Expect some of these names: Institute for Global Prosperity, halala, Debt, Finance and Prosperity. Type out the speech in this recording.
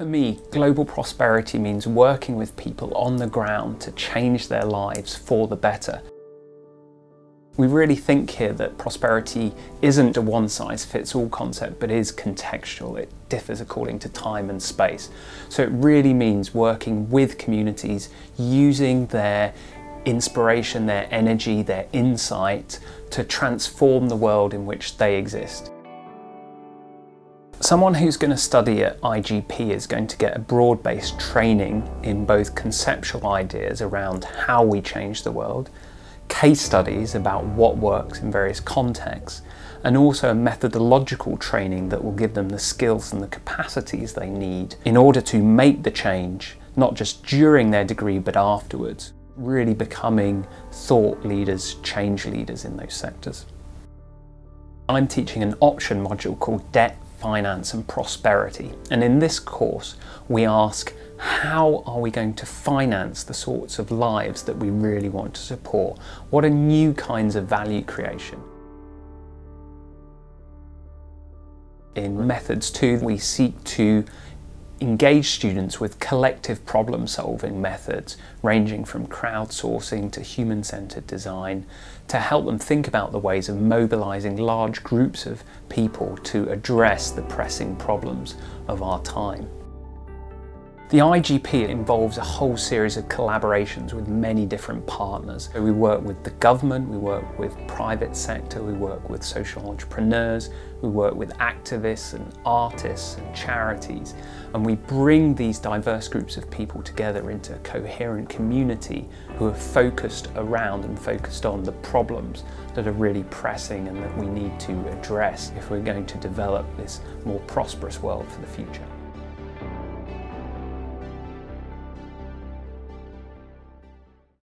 For me, global prosperity means working with people on the ground to change their lives for the better. We really think here that prosperity isn't a one-size-fits-all concept, but is contextual. It differs according to time and space. So it really means working with communities, using their inspiration, their energy, their insight to transform the world in which they exist. Someone who's going to study at IGP is going to get a broad-based training in both conceptual ideas around how we change the world, case studies about what works in various contexts, and also a methodological training that will give them the skills and the capacities they need in order to make the change, not just during their degree but afterwards, really becoming thought leaders, change leaders in those sectors. I'm teaching an option module called Debt, Finance and Prosperity, and in this course we ask, how are we going to finance the sorts of lives that we really want to support? What are new kinds of value creation? In Methods 2, we seek to engage students with collective problem-solving methods ranging from crowdsourcing to human-centered design to help them think about the ways of mobilizing large groups of people to address the pressing problems of our time. The IGP involves a whole series of collaborations with many different partners. So we work with the government, we work with private sector, we work with social entrepreneurs, we work with activists and artists and charities, and we bring these diverse groups of people together into a coherent community who are focused around and focused on the problems that are really pressing and that we need to address if we're going to develop this more prosperous world for the future.